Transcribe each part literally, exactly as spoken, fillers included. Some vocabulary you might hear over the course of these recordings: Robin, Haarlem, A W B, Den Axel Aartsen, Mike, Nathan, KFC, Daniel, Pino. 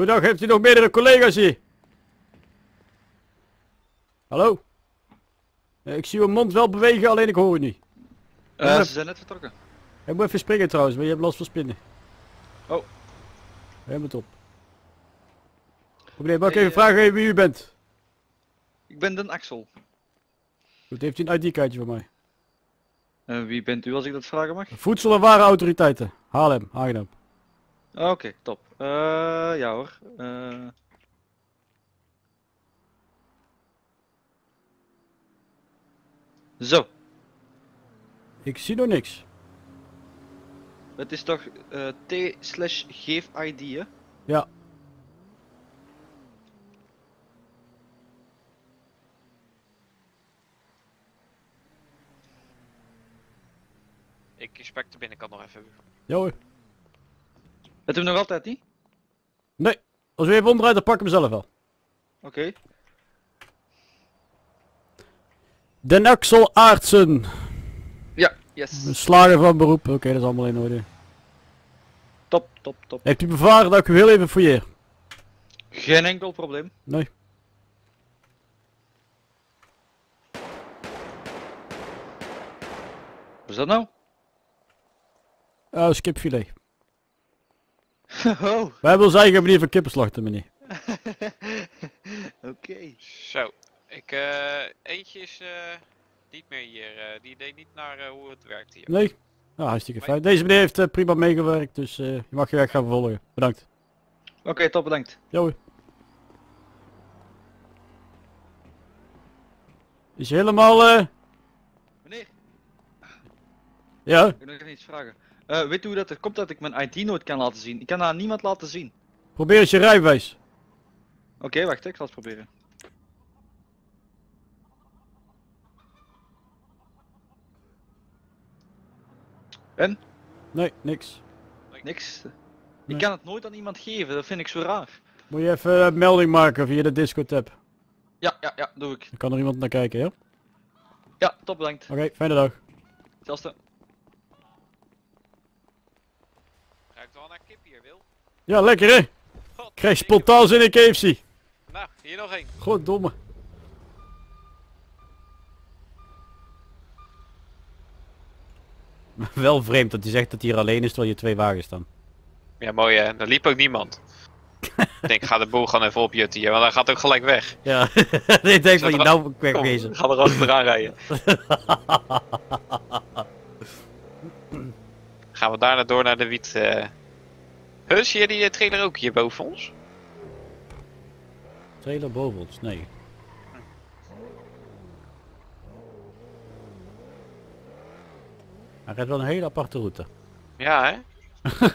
Goedendag, heeft u nog meerdere collega's hier? Hallo? Ik zie uw mond wel bewegen, alleen ik hoor het niet. Uh, even... Ze zijn net vertrokken. Ik moet even springen trouwens, maar je hebt last van spinnen. Oh. Helemaal top. Meneer, mag ik hey, even vragen uh, wie u bent? Ik ben Den Axel. Goed, heeft u een I D-kaartje voor mij? Uh, wie bent u als ik dat vragen mag? Voedsel- en warenautoriteiten. Haarlem, aangenaam. Oké, okay, top. Uh, ja hoor. Uh... Zo. Ik zie nog niks. Het is toch uh, T slash geef I D, hè? Ja. Ik spek de binnenkant nog even. Ja hoor. Heb je hem nog altijd niet? Nee. Als we even omdraait, dan pak ik hem zelf wel. Oké. Okay. Den Axel Aartsen. Ja, yes. Slager van beroep. Oké, okay, dat is allemaal in orde. Top, top, top. Heeft u bevaren dat ik u heel even fouilleer? Geen enkel probleem. Nee. Wat is dat nou? Oh, skipfilet. Oh. Wij hebben ons eigen manier van kippenslachten, meneer. Oké. Okay. Zo. Ik, uh, eentje is uh, niet meer hier. Uh, die deed niet naar uh, hoe het werkt hier. Nee. Nou, hartstikke fijn. Deze meneer heeft uh, prima meegewerkt, dus uh, je mag je werk gaan vervolgen. Bedankt. Oké, okay, top, bedankt. Jo. Is je helemaal... Uh... Meneer? Ja? Ik wil nog even iets vragen. Uh, weet u hoe dat er komt dat ik mijn I D nooit kan laten zien? Ik kan dat aan niemand laten zien. Probeer eens je rijbewijs. Oké, okay, wacht, ik zal het proberen. En? Nee, niks. Niks? Nee. Ik kan het nooit aan iemand geven, dat vind ik zo raar. Moet je even een melding maken via de Discord app? Ja, ja, ja, doe ik. Dan kan er iemand naar kijken, ja? Ja, top, bedankt. Oké, okay, fijne dag. Zelfde. Ja, lekker hè? God, krijg spontaan zin in K F C. Nou, hier nog één. Goddomme. Wel vreemd dat hij zegt dat hij hier alleen is terwijl je twee wagens staan. Ja, mooi hè. Er liep ook niemand. Ik denk, ga de boel gewoon even opjutten hier, want hij gaat ook gelijk weg. Ja, ik denk dat je nou weg bezig. Ga er achteraan rijden. Gaan we daarna door naar de wiet... Uh... Huh, zie je die trailer ook hier boven ons? Trailer boven ons? Nee. Hm. Hij rijdt wel een hele aparte route. Ja, hè?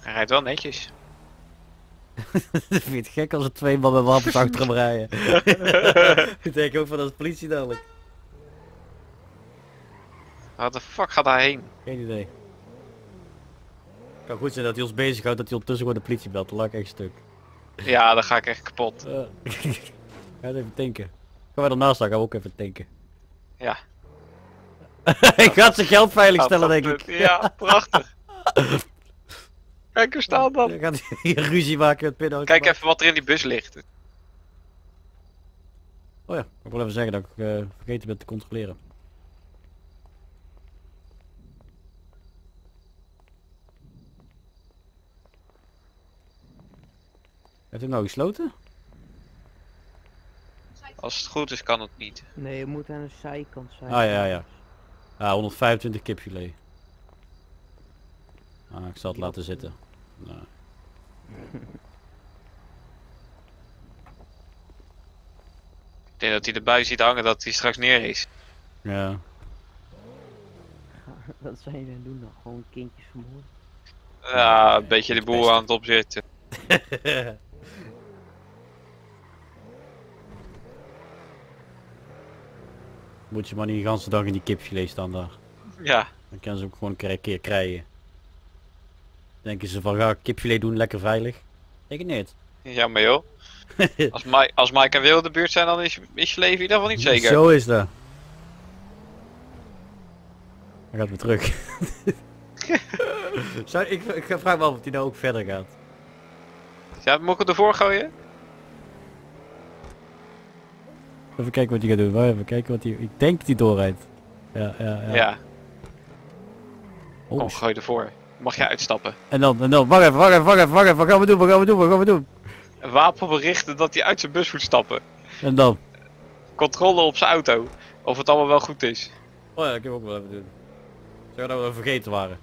Hij rijdt wel netjes. Dat vind je het gek als er twee man met wapens achter hem rijden. Ik denk ook van dat is politie dadelijk. Waar de fuck gaat hij heen? Geen idee. Het kan goed zijn dat hij ons bezighoudt dat hij ondertussen gewoon de politie belt. Dan laat ik echt stuk. Ja, dan ga ik echt kapot. Uh, ga even tanken. Gaan wij ernaast staan, gaan we ook even tanken. Ja. Ik ga zijn geld veilig stellen denk ik. Ja, prachtig. Kijk, er staat dan. Je gaat hier ruzie maken met Pino. Kijk even wat er in die bus ligt. Oh ja, ik wil even zeggen dat ik uh, vergeten ben te controleren. Heeft hij nou gesloten? Als het goed is kan het niet. Nee, je moet aan de zijkant zijn. Ah ja, ja. Ah, honderdvijfentwintig kipfilet. Ah, ik zal het laten zitten. Nee. Ik denk dat hij de buis ziet hangen dat hij straks neer is. Ja. Wat zijn je dan doen dan? Gewoon kindjes vermoorden? Ja, een beetje de boel aan het opzetten. Moet je maar niet de ganse dag in die kipfilet staan daar. Ja. Dan kan ze ook gewoon een keer krijgen. Denken ze van, ga kipfilet doen, lekker veilig. Ik niet. Ja maar joh. Als Mike, als Mike en Wil in de buurt zijn, dan is, is je leven in ieder geval niet zeker. Zo is dat. Hij gaat weer terug. Zou, ik, ik vraag me af of hij nou ook verder gaat. Ja, moet ik het ervoor gooien? Even kijken wat hij gaat doen. Wacht even kijken wat hij... Ik denk dat hij doorrijdt. Ja, ja, ja. Ja. Oh, kom, gooi ervoor. Mag jij uitstappen. En dan, en dan. Wacht even, wacht even, wacht even, wacht even. Wat gaan we doen, wat gaan we doen, wat gaan we doen? Een wapen berichten dat hij uit zijn bus moet stappen. En dan? Controle op zijn auto. Of het allemaal wel goed is. Oh ja, ik heb ook wel even doen. Zeg dat we vergeten waren.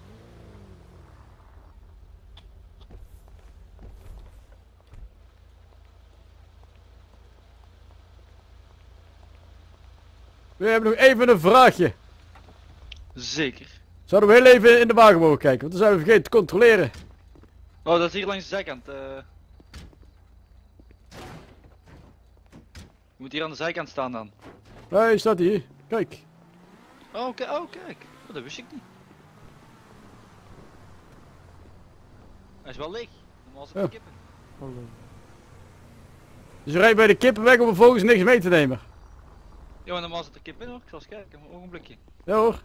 We hebben nog even een vraagje. Zeker. Zouden we heel even in de wagen mogen kijken, want dan zijn we vergeten te controleren. Oh, dat is hier langs de zijkant. Uh... Je moet hier aan de zijkant staan dan. Nee, staat hier. Kijk. Oh, oké, oh, kijk. Oh, dat wist ik niet. Hij is wel leeg. Normaal zit de kippen. Dus je rijdt bij de kippen weg om vervolgens niks mee te nemen. Ja, normaal zit de kippen hoor. Ik zal eens kijken. Een ogenblikje. Ja hoor.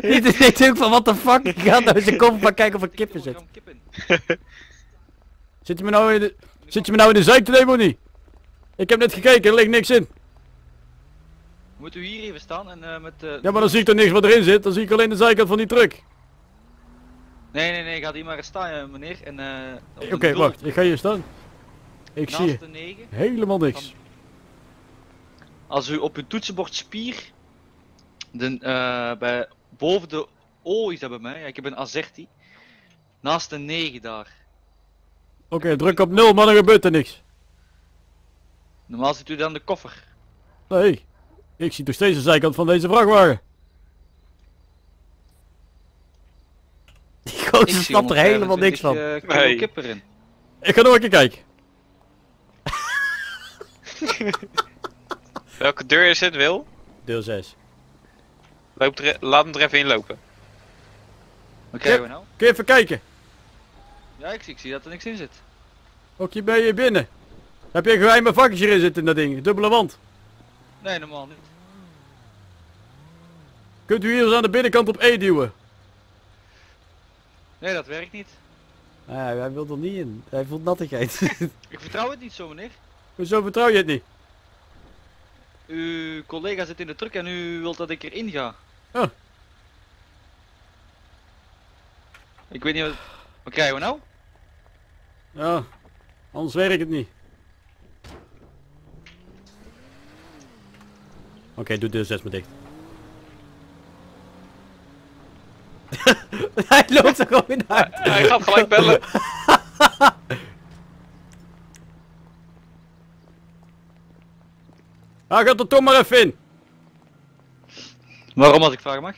Dit is natuurlijk van what the fuck. Ik ga nou eens een kop maar kijken of er kippen zit. Zit je me nou in de... Zit je me nou in de zijk te nemen of niet? Ik heb net gekeken, er ligt niks in. Moeten we hier even staan en uh, met... Uh... Ja, maar dan zie ik toch niks wat erin zit, dan zie ik alleen de zijkant van die truck. Nee, nee, nee, ga hier maar eens staan, meneer. En uh, Oké, okay, wacht, ik ga hier staan. Ik naast zie de negen, helemaal niks. Dan... Als u op uw toetsenbord spier, dan, uh, bij, boven de O is dat bij mij, ik heb een azerti. Naast de negen daar. Oké, okay, druk op nul, maar dan gebeurt er niks. Normaal zit u dan de koffer. Nee, ik zie nog steeds de zijkant van deze vrachtwagen. Die gozer snapt er helemaal niks van. Ik, uh, nee. Kip erin. Ik ga nog een keer kijken. Welke deur is het, Wil? Deur zes. Loop er, laat hem er even inlopen. Wat krijgen we nou? Kun je even kijken? Ja, ik zie, ik zie dat er niks in zit. Ook hier ben je binnen. Heb je een geheime vakjes hierin zitten in dat ding? Dubbele wand? Nee, normaal niet. Kunt u hier eens aan de binnenkant op E duwen? Nee, dat werkt niet. Ah, hij wil er niet in. Hij voelt nattigheid. Ik vertrouw het niet zo, meneer. Hoezo vertrouw je het niet? Uw collega zit in de truck en u wilt dat ik erin ga. Oh. Ik weet niet wat... Wat krijgen we nou? Ja, anders werkt het niet. Oké, okay, doe deur zes maar dicht. Hij loopt er gewoon in uit. Hij, hij gaat gelijk bellen. Hij gaat er toch maar even in. Waarom, als ik vragen mag?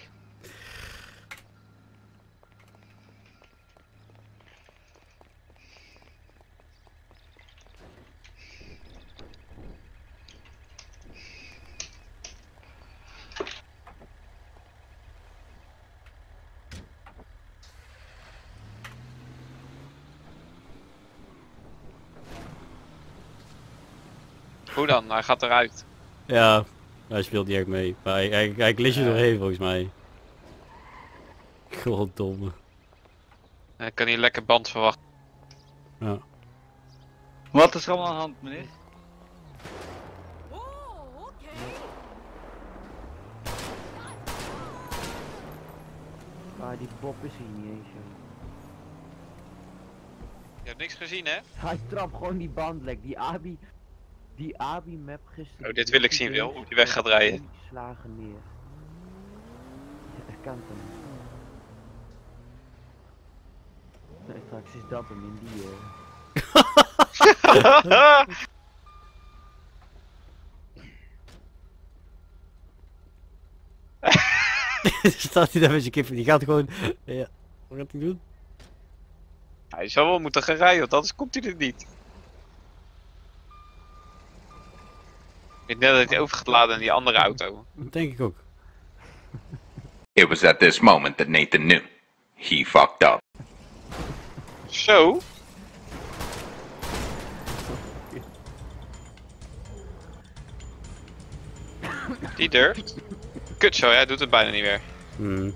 Hoe dan? Hij gaat eruit. Ja, hij speelt niet echt mee. Maar hij, hij, hij glitst je doorheen volgens mij. Goddomme. Hij kan hier lekker band verwachten. Ja. Wat is er allemaal aan de hand, meneer? Oh, oké. Maar die Bob is hier niet eens. Je hebt niks gezien, hè? Hij trapt gewoon die band lek, die Abi. Die A B I-map gisteren... Oh, dit wil ik zien, Wil, hoe die weg gaat rijden. ...slagen neer. Dat kan toch niet. Nee, straks is dat hem in die... Uh... Staat hij daar met zijn kippen, die gaat gewoon... Ja, wat gaat hij doen? Hij zou wel moeten gaan rijden, want anders komt hij er niet. Ik denk dat hij overgeladen in die andere auto. Dat denk ik ook. It was at this moment that Nathan knew. He fucked up. Zo? Die deur? kut zo, hij doet het bijna niet meer. Hmm.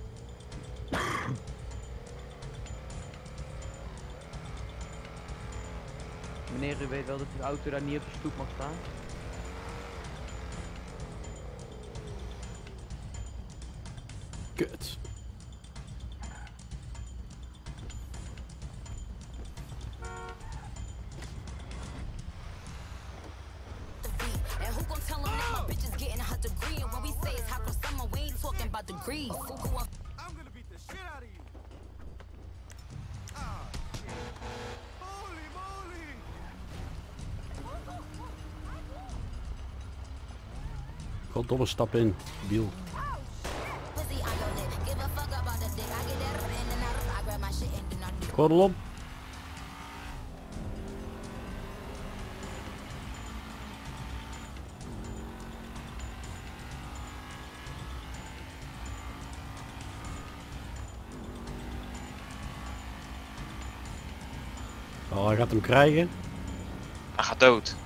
Meneer, u weet wel dat uw auto daar niet op de stoep mag staan? Kut. Domme stap in, deal. Gordel op. Oh, hij gaat hem krijgen. Hij gaat dood.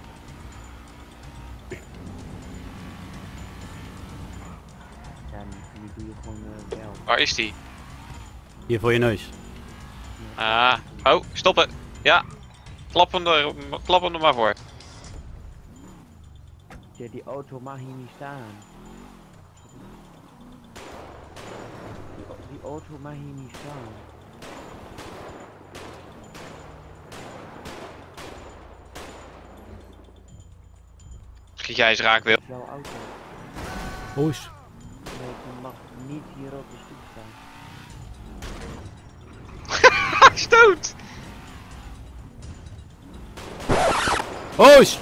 Waar is die? Hier voor je neus. Ah, oh, stoppen. Ja, klap hem er, klap hem er maar voor. Ja, die auto mag hier niet staan. Die, die auto mag hier niet staan. Schiet jij eens raak, Wil. Hoes. Nee, je mag niet hier op de stoep staan. Stoot! Hoes!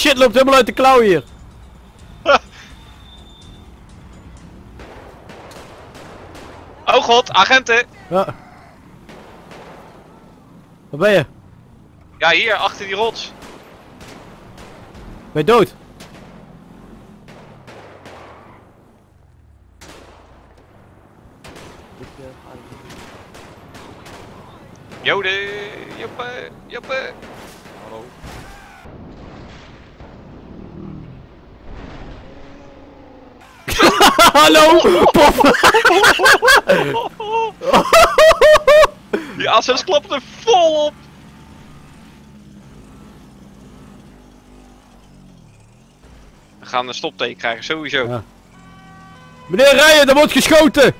Shit loopt helemaal uit de klauw hier! Oh god, agenten! Ja. Waar ben je? Ja, hier, achter die rots. Ben je dood? Jode, joppe, joppe. Hallo. Hallo, pop. Die asses klopt er vol op. We gaan een stopteken krijgen, sowieso. Ja. Meneer Rijen, er wordt geschoten!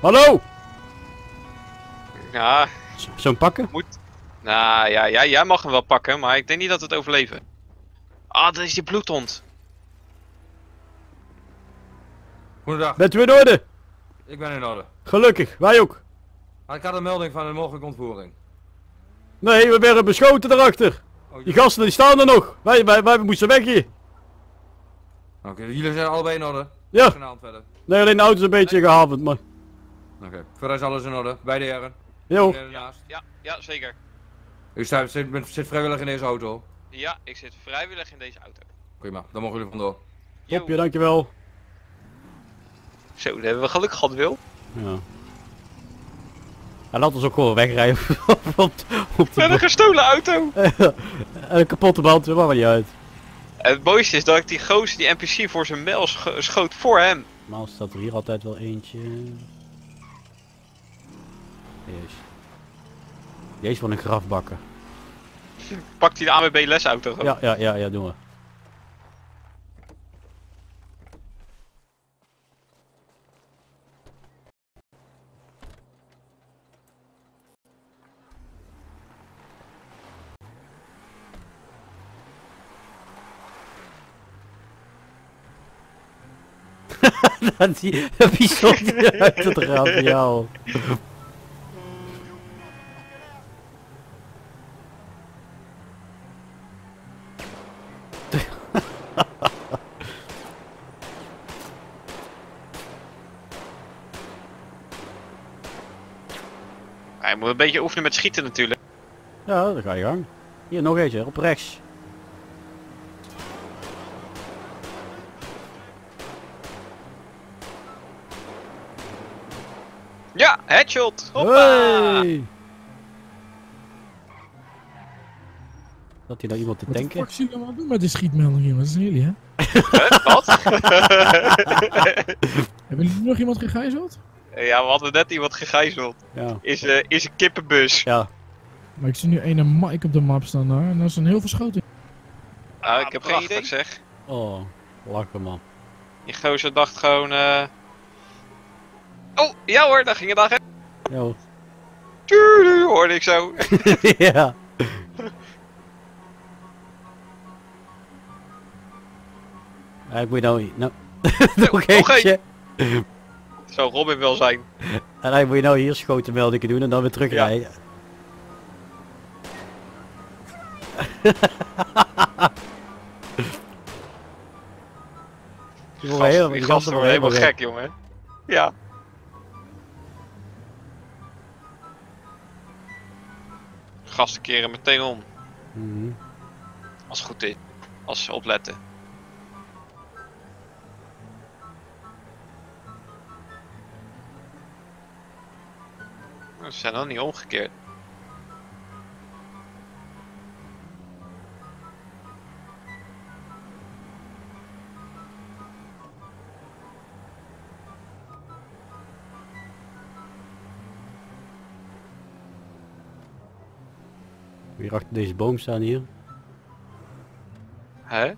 Hallo? Ja. Zo'n pakken? Moet... Nou ja, ja, jij mag hem wel pakken, maar ik denk niet dat we het overleven. Ah, dat is die bloedhond. Goedendag. Bent u in orde? Ik ben in orde. Gelukkig, wij ook. Ik had een melding van een mogelijke ontvoering. Nee, we werden beschoten daarachter. Die gasten die staan er nog! Wij, wij, wij moesten weg hier! Oké, okay, jullie zijn allebei in orde? Ja! Verder. Nee, alleen de auto is een beetje nee. gehavend, maar... Oké, okay. Verder is alles in orde, beide heren. Jo. Ja, ja, ja, zeker. U staat, zit, zit vrijwillig in deze auto? Ja, ik zit vrijwillig in deze auto. Prima, dan mogen jullie vandoor. Topje, dankjewel. Zo, dat hebben we gelukkig gehad, Wil. Ja. Hij laat ons ook gewoon wegrijden op, op de... Met een gestolen auto! En een kapotte band, dat maakt niet uit. En het mooiste is dat ik die gozer, die N P C, voor zijn mijl schoot voor hem. Normaal staat er hier altijd wel eentje. Jezus. Jezus, wat een grafbakker. Pakt hij de A W B lesauto gewoon? Ja, ja, ja, ja, doen we. Dat die bijzonder uit het raam, ja. Hij moet een beetje oefenen met schieten natuurlijk. Ja, daar ga je gang. Hier nog eentje, op rechts. Ja, headshot! Hoppa! Hey. Had hij nou iemand te tanken? Wat zie je allemaal doen met de schietmelding, jongens? Dat is jullie, hè? Huh? Wat? Hebben jullie nog iemand gegijzeld? Ja, we hadden net iemand gegijzeld. Ja. Is, uh, is een kippenbus. Ja. Maar ik zie nu ene Mike op de map staan daar en dat is een heel verschoten. Ah, ah, ik heb prachtig, geen idee, zeg. Oh, lakker man. Die gozer dacht gewoon... Uh... Oh, ja hoor, daar ging het aan. Ja. Tuurlijk, hoorde ik zo. Ja. Uh, ik moet nou... nou. Nog eentje. Zou Robin wel zijn. En hij moet je nou hier schoten meldingen doen en dan weer terugrijden. Ja. Die gasten, heel, die gasten, gasten worden helemaal gek, gek, jongen. Ja. Gasten keren meteen om. Mm-hmm. Als het goed is. Als ze opletten. Ze zijn nog niet omgekeerd. Weer achter deze boom staan hier. Hè? Huh? Gaan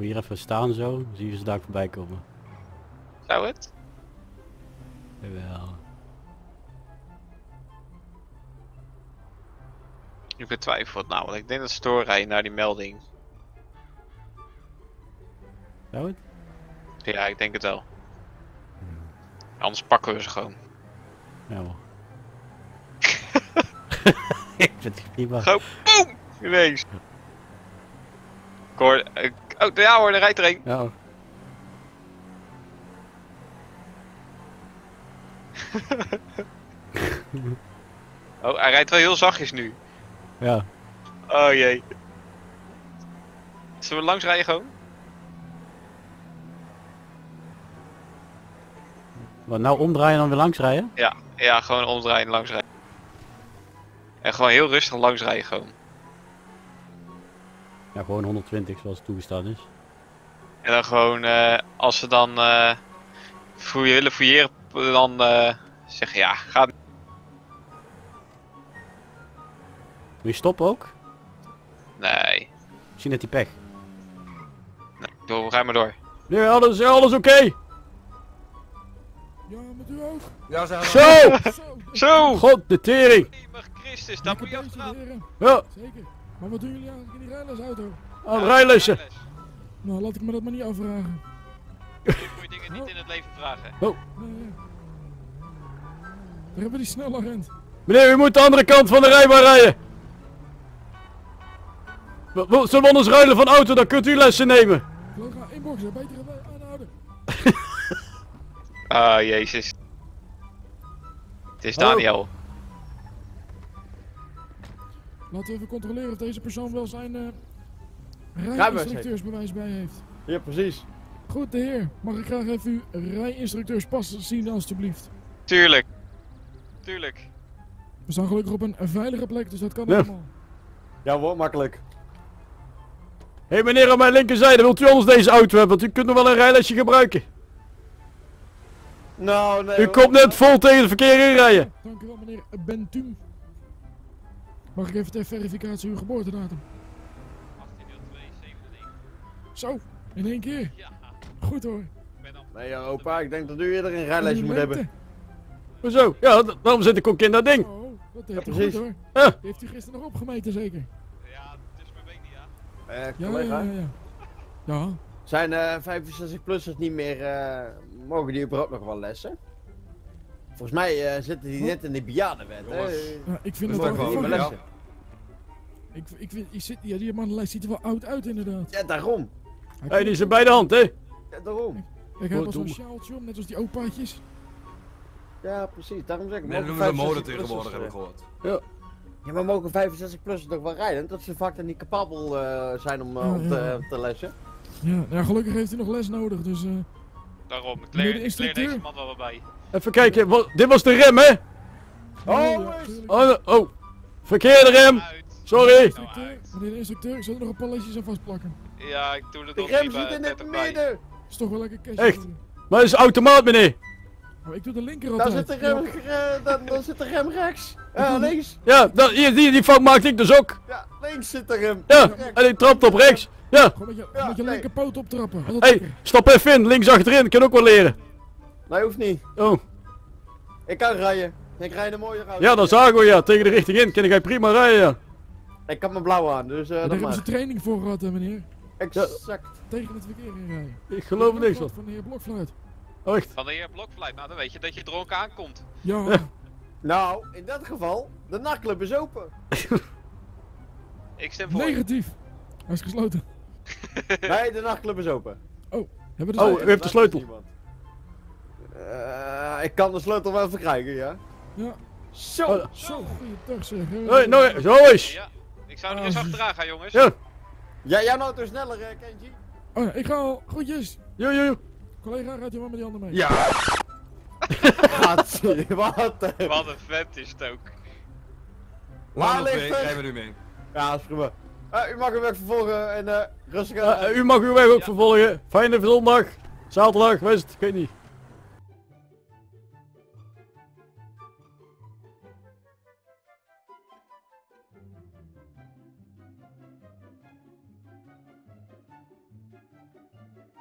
we hier even staan zo, dan zien we ze daar voorbij komen. Zou het? Jawel. Ik betwijfel het nou, want ik denk dat ze doorrijden naar die melding. Zou het? Ja, ik denk het wel. Hmm. Anders pakken we ze gewoon. Ja hoor. Ik vind het prima. Gewoon boem! Ineens. Ik hoor... Ik, oh, ja hoor, er rijdt er een. Ja. Oh, hij rijdt wel heel zachtjes nu. Ja. Oh jee. Zullen we langs rijden gewoon? Wat nou, omdraaien en dan weer langs rijden? Ja, ja, gewoon omdraaien en langs rijden. En gewoon heel rustig langs rijden gewoon. Ja, gewoon honderdtwintig zoals het toegestaan is. En dan gewoon, uh, als ze dan uh, fouilleren, willen fouilleren, dan uh, zeggen ja, ga. Wil je stoppen ook? Nee. Misschien net die pech. Nee, door, rij maar door. Nee, alles, alles oké! Okay. Ja, met u ook? Ja, ze zo! Zo! Zo! God, de tering! Christus, daar moet je achteraan. Ja. Zeker. Maar wat doen jullie eigenlijk in die rijlesauto? Oh, ja, rijlessen. Nou, laat ik me dat maar niet afvragen. Je moet dingen niet in het leven vragen. Oh. Nee, nee. Daar hebben we die snelagent. Meneer, u moet de andere kant van de rijbaan rijden. Zullen we anders ruilen van auto, dan kunt u lessen nemen. Ik wil gaan inboxen, beter aanhouden. Ah, oh, jezus. Het is Daniel. Oh. Laten we even controleren of deze persoon wel zijn uh, rijinstructeursbewijs bij heeft. Ja, precies. Goed, de heer. Mag ik graag even uw rijinstructeurspas zien, alstublieft? Tuurlijk. Tuurlijk. We staan gelukkig op een veilige plek, dus dat kan ja. Allemaal. Ja, wordt makkelijk. Hé hey, meneer aan mijn linkerzijde, wilt u anders deze auto hebben? Want u kunt nog wel een rijlesje gebruiken. Nou, nee. U komt net vol tegen het verkeer inrijden. Dank u wel, meneer Bentum. Mag ik even ter verificatie uw geboortedatum? achttien nul twee zevenennegentig. Zo, in één keer? Ja. Goed hoor. Nee ja, opa, ik denk dat u eerder een rijlijstje moet hebben. Hoezo? Ja, waarom zit ik ook in dat ding? Oh, dat heeft u goed hoor. Ja. Heeft u gisteren nog opgemeten zeker? Ja, tussen mijn week niet ja. Eh, collega? Ja, ja, ja. Ja. Zijn uh, vijfenzestig-plussers niet meer, uh, mogen die überhaupt nog wel lessen? Volgens mij uh, zitten die net in de bejaardenwet, hè? Ja, ik vind dat ook wel niet ja. Ik, ik vind, ik zit, ja, die mannenlijst ziet er wel oud uit inderdaad. Ja, daarom. Hé, hey, die is er bij de hand, hè? Ja, daarom. Ik, ik heb wel zo'n sjaaltje om, net als die opaatjes. Ja, precies, daarom zeg ik. Net noemen we mode tegenwoordig, hebben we gehoord. Ja. Ja, maar mogen vijfenzestig-plussers toch wel rijden? Dat ze vaak dan niet capabel uh, zijn om, uh, ja, om ja. Te, uh, te lessen. Ja, ja, gelukkig heeft hij nog les nodig, dus... Uh... Daarom, ik leer, ik leer deze man wel bij. Even kijken, wat, dit was de rem hè? Oh, oh, oh. Verkeerde rem! Sorry! Meneer de instructeur, ik zal er nog een paar lesjes aan vastplakken. Ja, ik doe het nog niet bij. De rem zit in het midden! Is toch wel lekker cash. Echt? Maar dat is automaat, meneer! Oh, ik doe de linker altijd. Dan zit de rem, ja. dan, dan zit de rem rechts. Ja, links. Ja, dan, hier, die, die fout maakte ik dus ook. Ja, links zit de rem. Ja, rechts. En ik trapt op rechts. Ja. Gewoon met je, ja, met je nee. linkerpoot optrappen. Hé, hey, stap even in, links achterin, kan ook wel leren. Nee, hoeft niet. Oh. Ik kan rijden. Ik rijd een mooie auto. Ja, dat zagen we ja, tegen de richting in. Kan ik prima rijden, ja. Ik had mijn blauw aan, dus uh, dat daar hebben ze training voor gehad, hè, meneer. Exact. Ja. Tegen het verkeer in rijden. Ik geloof er niks van. Van de heer Blokfluit. Oh, echt? Van de heer Blokfluit, nou dan weet je dat je dronken aankomt. Ja. ja. Nou, in dat geval, de nachtclub is open. Ik stem voor. Negatief. Hij is gesloten. Nee, de nachtclub is open. Oh, hebben we de sleutel? Oh, u heeft de sleutel. Uh, ik kan de sleutel wel verkrijgen, ja. Ja. Zo. Oh, zo, goeiedag zeg. Hey, nou, zo is. Ja, ik zou er eens achteraan gaan, jongens. Ja. Ja, jij nou te sneller, uh, Kenji. Oh, ik ga al. Groetjes. Jo, jo, jo. Collega, gaat je maar met die handen mee. Ja. Wat een... Wat een vent is het ook. Waar ligt het? Geef me nu mee. Ja, dat is prima. Uh, u mag uw weg vervolgen en uh, rustig aan. Uh, uh, u mag uw weg ook ja. vervolgen. Fijne zondag. Zaterdag, wees het, ik weet niet.